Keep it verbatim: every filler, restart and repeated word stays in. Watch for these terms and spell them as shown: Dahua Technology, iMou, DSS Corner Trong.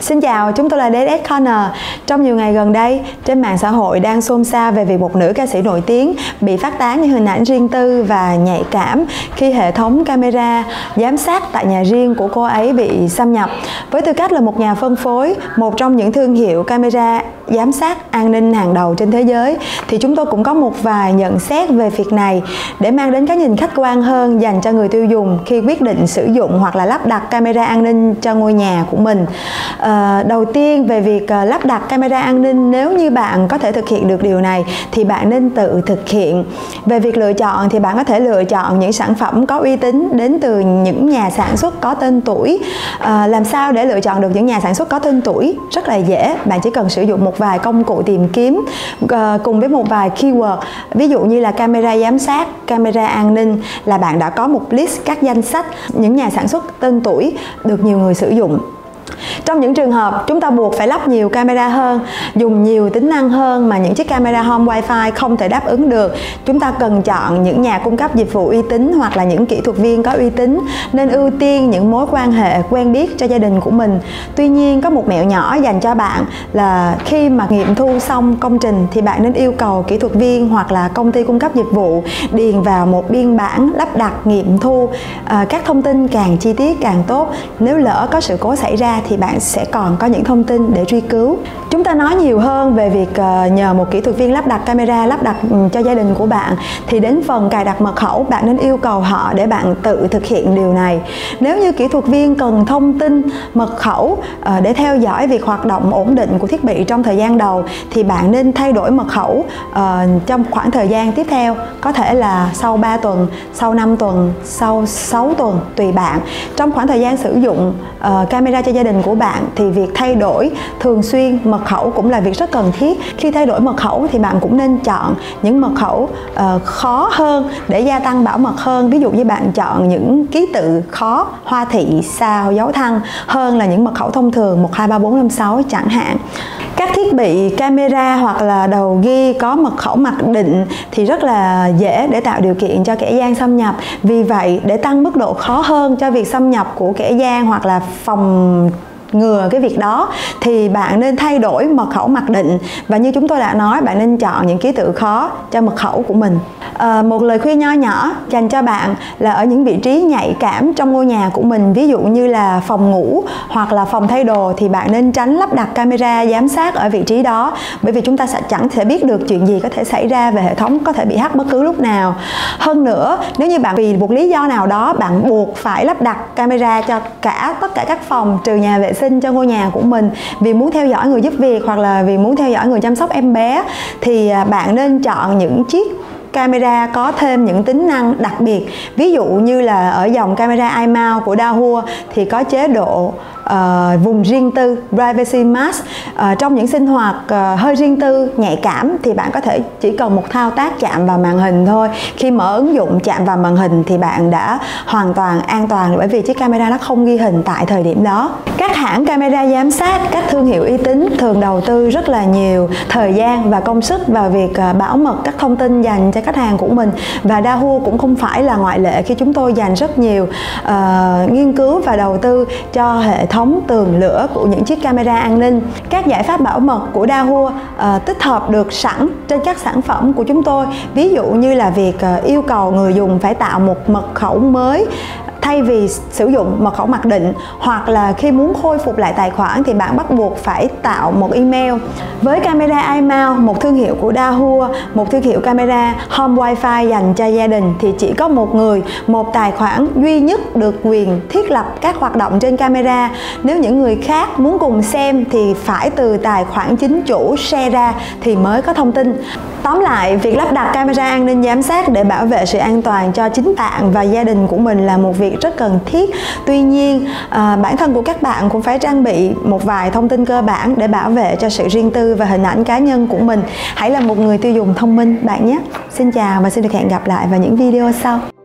Xin chào, chúng tôi là đê ét ét Corner. Trong nhiều ngày gần đây, trên mạng xã hội đang xôn xao về việc một nữ ca sĩ nổi tiếng bị phát tán những hình ảnh riêng tư và nhạy cảm khi hệ thống camera giám sát tại nhà riêng của cô ấy bị xâm nhập. Với tư cách là một nhà phân phối, một trong những thương hiệu camera giám sát an ninh hàng đầu trên thế giới, thì chúng tôi cũng có một vài nhận xét về việc này để mang đến cái nhìn khách quan hơn dành cho người tiêu dùng khi quyết định sử dụng hoặc là lắp đặt camera an ninh cho ngôi nhà của mình. À, đầu tiên về việc à, lắp đặt camera an ninh, nếu như bạn có thể thực hiện được điều này thì bạn nên tự thực hiện. Về việc lựa chọn thì bạn có thể lựa chọn những sản phẩm có uy tín đến từ những nhà sản xuất có tên tuổi. À, làm sao để lựa chọn được những nhà sản xuất có tên tuổi? Rất là dễ, bạn chỉ cần sử dụng một vài công cụ tìm kiếm à, cùng với một vài keyword, ví dụ như là camera giám sát, camera an ninh, là bạn đã có một list các danh sách những nhà sản xuất tên tuổi được nhiều người sử dụng. Trong những trường hợp chúng ta buộc phải lắp nhiều camera hơn, dùng nhiều tính năng hơn mà những chiếc camera home wifi không thể đáp ứng được, chúng ta cần chọn những nhà cung cấp dịch vụ uy tín hoặc là những kỹ thuật viên có uy tín, nên ưu tiên những mối quan hệ quen biết cho gia đình của mình. Tuy nhiên, có một mẹo nhỏ dành cho bạn là khi mà nghiệm thu xong công trình thì bạn nên yêu cầu kỹ thuật viên hoặc là công ty cung cấp dịch vụ điền vào một biên bản lắp đặt nghiệm thu. À, các thông tin càng chi tiết càng tốt, nếu lỡ có sự cố xảy ra thì bạn sẽ còn có những thông tin để truy cứu. Chúng ta nói nhiều hơn về việc nhờ một kỹ thuật viên lắp đặt camera, lắp đặt cho gia đình của bạn, thì đến phần cài đặt mật khẩu, bạn nên yêu cầu họ để bạn tự thực hiện điều này. Nếu như kỹ thuật viên cần thông tin mật khẩu để theo dõi việc hoạt động ổn định của thiết bị trong thời gian đầu, thì bạn nên thay đổi mật khẩu trong khoảng thời gian tiếp theo, có thể là sau ba tuần, sau năm tuần, sau sáu tuần, tùy bạn. Trong khoảng thời gian sử dụng camera cho gia đình của bạn thì việc thay đổi thường xuyên mật khẩu cũng là việc rất cần thiết. Khi thay đổi mật khẩu thì bạn cũng nên chọn những mật khẩu uh, khó hơn để gia tăng bảo mật hơn. Ví dụ như bạn chọn những ký tự khó, hoa thị, sao, dấu thăng hơn là những mật khẩu thông thường một hai ba bốn năm sáu chẳng hạn. Các thiết bị camera hoặc là đầu ghi có mật khẩu mặc định thì rất là dễ để tạo điều kiện cho kẻ gian xâm nhập. Vì vậy, để tăng mức độ khó hơn cho việc xâm nhập của kẻ gian hoặc là phòng ngừa cái việc đó, thì bạn nên thay đổi mật khẩu mặc định, và như chúng tôi đã nói, bạn nên chọn những ký tự khó cho mật khẩu của mình. À, một lời khuyên nho nhỏ dành cho bạn là ở những vị trí nhạy cảm trong ngôi nhà của mình, ví dụ như là phòng ngủ hoặc là phòng thay đồ, thì bạn nên tránh lắp đặt camera giám sát ở vị trí đó, bởi vì chúng ta sẽ chẳng thể biết được chuyện gì có thể xảy ra về hệ thống, có thể bị hack bất cứ lúc nào. Hơn nữa, nếu như bạn vì một lý do nào đó bạn buộc phải lắp đặt camera cho cả tất cả các phòng trừ nhà vệ sinh cho ngôi nhà của mình, vì muốn theo dõi người giúp việc hoặc là vì muốn theo dõi người chăm sóc em bé, thì bạn nên chọn những chiếc camera có thêm những tính năng đặc biệt. Ví dụ như là ở dòng camera iMou của Dahua thì có chế độ Uh, vùng riêng tư, privacy mask. uh, Trong những sinh hoạt uh, hơi riêng tư, nhạy cảm thì bạn có thể chỉ cần một thao tác chạm vào màn hình thôi. Khi mở ứng dụng chạm vào màn hình thì bạn đã hoàn toàn an toàn, bởi vì chiếc camera nó không ghi hình tại thời điểm đó. Các hãng camera giám sát, các thương hiệu uy tín thường đầu tư rất là nhiều thời gian và công sức vào việc uh, bảo mật các thông tin dành cho khách hàng của mình, và Dahua cũng không phải là ngoại lệ khi chúng tôi dành rất nhiều uh, nghiên cứu và đầu tư cho hệ thống tường lửa của những chiếc camera an ninh. Các giải pháp bảo mật của Dahua à, tích hợp được sẵn trên các sản phẩm của chúng tôi, ví dụ như là việc à, yêu cầu người dùng phải tạo một mật khẩu mới thay vì sử dụng mật khẩu mặc định, hoặc là khi muốn khôi phục lại tài khoản thì bạn bắt buộc phải tạo một email. Với camera iMou, một thương hiệu của Dahua, một thương hiệu camera home wifi dành cho gia đình, thì chỉ có một người, một tài khoản duy nhất được quyền thiết lập các hoạt động trên camera. Nếu những người khác muốn cùng xem thì phải từ tài khoản chính chủ share ra thì mới có thông tin. Tóm lại, việc lắp đặt camera an ninh giám sát để bảo vệ sự an toàn cho chính bạn và gia đình của mình là một việc rất cần thiết. Tuy nhiên, à, bản thân của các bạn cũng phải trang bị một vài thông tin cơ bản để bảo vệ cho sự riêng tư và hình ảnh cá nhân của mình. Hãy là một người tiêu dùng thông minh bạn nhé. Xin chào và xin được hẹn gặp lại vào những video sau.